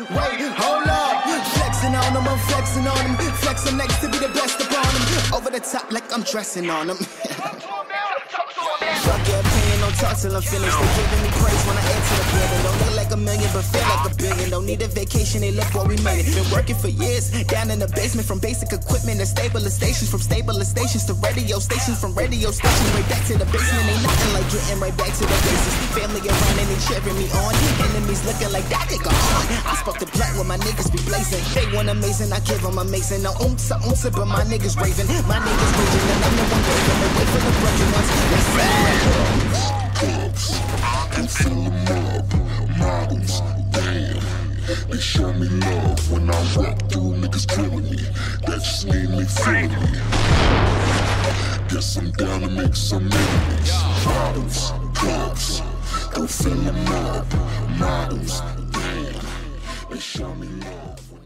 wait, hold up. Flexing on them, I'm flexing on them. Flexing next to be the best upon them. Over the top like I'm dressing on them. Fuck your opinion, don't talk till I'm finished. They giving me praise when I enter the building. Don't look like a million, but feel like a billion. Don't need a vacation, they look what we made it. Been working for years, down in the basement. From basic equipment to stabilizations. From stabilizations to radio stations. From radio stations right back to the basement. Ain't nothing like getting right back to the basis. Family around and they cheering me on. Enemies looking like that nigga on. I spoke to black when my niggas be blazing. They want amazing, I give them amazing. No oomsa oomsa, but my niggas raving. My niggas raging and I'm the one raving. They wait for the broken ones, that's right. Cops, I'm filling up, models, damn. They show me love when I walk through, niggas killing me. That just made me feeling me. Guess I'm down to make some enemies. Models, cops, I'm filling up, models, damn. They show me love.